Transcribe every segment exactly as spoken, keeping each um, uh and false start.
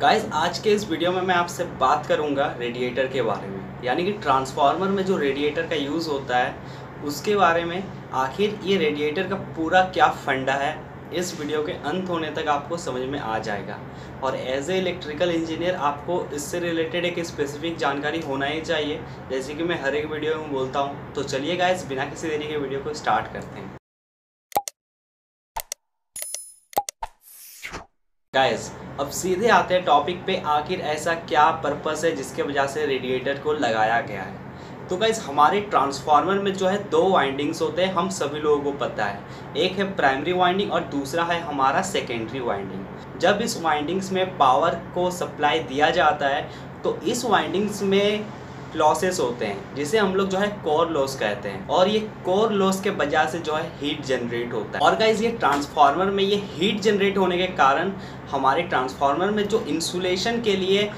Guys आज के इस वीडियो में मैं आपसे बात करूंगा रेडिएटर के बारे में, यानी कि ट्रांसफार्मर में जो रेडिएटर का यूज़ होता है उसके बारे में। आखिर ये रेडिएटर का पूरा क्या फंडा है, इस वीडियो के अंत होने तक आपको समझ में आ जाएगा। और एज ए इलेक्ट्रिकल इंजीनियर आपको इससे रिलेटेड एक स्पेसिफिक जानकारी होना ही चाहिए, जैसे कि मैं हर एक वीडियो में बोलता हूँ। तो चलिए गाइस बिना किसी देरी के वीडियो को स्टार्ट करते हैं। गाइस अब सीधे आते हैं टॉपिक पे, आखिर ऐसा क्या पर्पस है जिसके वजह से रेडिएटर को लगाया गया है। तो गाइस हमारे ट्रांसफार्मर में जो है दो वाइंडिंग्स होते हैं, हम सभी लोगों को पता है। एक है प्राइमरी वाइंडिंग और दूसरा है हमारा सेकेंडरी वाइंडिंग। जब इस वाइंडिंग्स में पावर को सप्लाई दिया जाता है तो इस वाइंडिंग्स में लॉसेस होते हैं, जिसे हम लोग जो है कोर लॉस कहते हैं। और ये कोर लॉस के वजह से जो है हीट जनरेट होता है। और गाइस ये ट्रांसफार्मर में ये हीट जनरेट होने के कारण हमारे ट्रांसफार्मर में जो इंसुलेशन के लिए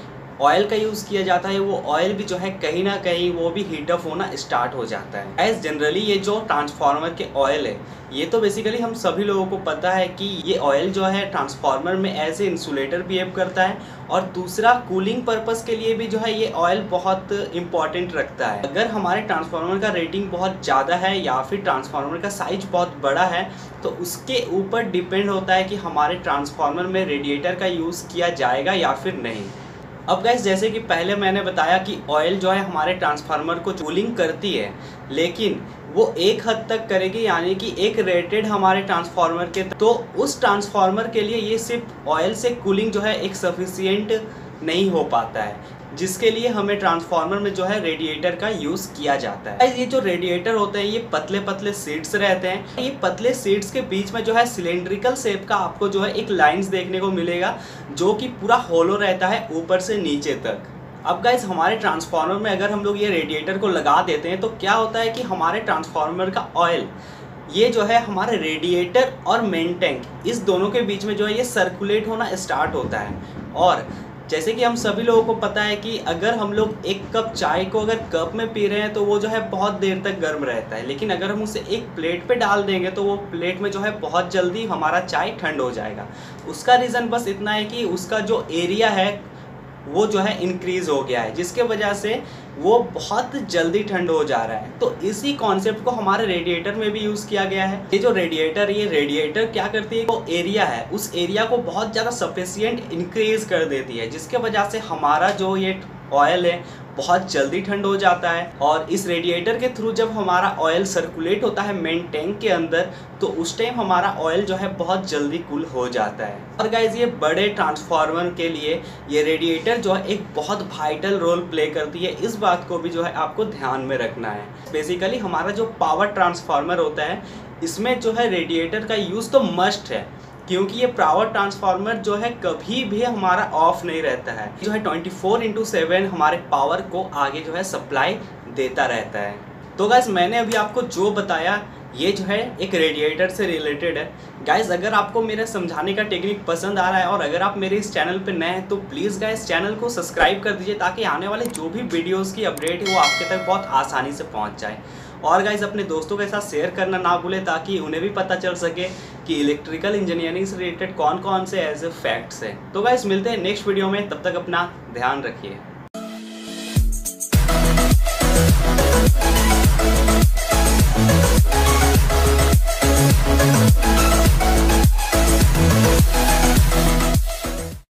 ऑयल का यूज़ किया जाता है, वो ऑयल भी जो है कहीं ना कहीं वो भी हीट अप होना स्टार्ट हो जाता है। गाइस जनरली ये जो ट्रांसफार्मर के ऑयल है, ये तो बेसिकली हम सभी लोगों को पता है कि ये ऑयल जो है ट्रांसफार्मर में एज ए इंसुलेटर बिहेव करता है। और दूसरा कूलिंग पर्पस के लिए भी जो है ये ऑयल बहुत इंपॉर्टेंट रखता है। अगर हमारे ट्रांसफार्मर का रेटिंग बहुत ज़्यादा है या फिर ट्रांसफार्मर का साइज बहुत बड़ा है तो उसके ऊपर डिपेंड होता है कि हमारे ट्रांसफार्मर में रेडिएटर का यूज़ किया जाएगा या फिर नहीं। अब गाइस जैसे कि पहले मैंने बताया कि ऑयल जो है हमारे ट्रांसफार्मर को कूलिंग करती है, लेकिन वो एक हद तक करेगी, यानी कि एक रेटेड हमारे ट्रांसफार्मर के। तो उस ट्रांसफार्मर के लिए ये सिर्फ ऑयल से कूलिंग जो है एक सफिशिएंट नहीं हो पाता है, जिसके लिए हमें ट्रांसफार्मर में जो है रेडिएटर का यूज़ किया जाता है। ये जो रेडिएटर होते हैं ये पतले पतले सीड्स रहते हैं। ये पतले सीड्स के बीच में जो है सिलेंड्रिकल शेप का आपको जो है एक लाइंस देखने को मिलेगा, जो कि पूरा होलो रहता है ऊपर से नीचे तक। अब गाइस हमारे ट्रांसफार्मर में अगर हम लोग ये रेडिएटर को लगा देते हैं तो क्या होता है कि हमारे ट्रांसफार्मर का ऑयल ये जो है हमारे रेडिएटर और मेन टैंक इस दोनों के बीच में जो है ये सर्कुलेट होना स्टार्ट होता है। और जैसे कि हम सभी लोगों को पता है कि अगर हम लोग एक कप चाय को अगर कप में पी रहे हैं तो वो जो है बहुत देर तक गर्म रहता है, लेकिन अगर हम उसे एक प्लेट पे डाल देंगे तो वो प्लेट में जो है बहुत जल्दी हमारा चाय ठंड हो जाएगा। उसका रीज़न बस इतना है कि उसका जो एरिया है वो जो है इंक्रीज़ हो गया है, जिसके वजह से वो बहुत जल्दी ठंड हो जा रहा है। तो इसी कॉन्सेप्ट को हमारे रेडिएटर में भी यूज़ किया गया है। ये जो रेडिएटर ये रेडिएटर क्या करती है, वो एरिया है उस एरिया को बहुत ज़्यादा सफिशिएंट इंक्रीज़ कर देती है, जिसके वजह से हमारा जो ये ऑयल है बहुत जल्दी ठंड हो जाता है। और इस रेडिएटर के थ्रू जब हमारा ऑयल सर्कुलेट होता है मेन टैंक के अंदर तो उस टाइम हमारा ऑयल जो है बहुत जल्दी कूल हो जाता है। और गाइज ये बड़े ट्रांसफार्मर के लिए ये रेडिएटर जो है एक बहुत वाइटल रोल प्ले करती है। इस बात को भी जो है आपको ध्यान में रखना है। बेसिकली हमारा जो पावर ट्रांसफार्मर होता है इसमें जो है रेडिएटर का यूज़ तो मस्ट है, क्योंकि ये पावर ट्रांसफार्मर जो है कभी भी हमारा ऑफ नहीं रहता है, जो है ट्वेंटी फोर इंटू सेवन हमारे पावर को आगे जो है सप्लाई देता रहता है। तो गाइस मैंने अभी आपको जो बताया ये जो है एक रेडिएटर से रिलेटेड है। गाइस अगर आपको मेरा समझाने का टेक्निक पसंद आ रहा है और अगर आप मेरे इस चैनल पर नए हैं तो प्लीज़ गाइस चैनल को सब्सक्राइब कर दीजिए, ताकि आने वाले जो भी वीडियोज़ की अपडेट है वो आपके तक बहुत आसानी से पहुँच जाए। और गाइस अपने दोस्तों के साथ शेयर करना ना भूलें, ताकि उन्हें भी पता चल सके कि इलेक्ट्रिकल इंजीनियरिंग से रिलेटेड कौन कौन से एज ए फैक्ट्स हैं। तो गाइस मिलते हैं नेक्स्ट वीडियो में, तब तक अपना ध्यान रखिए।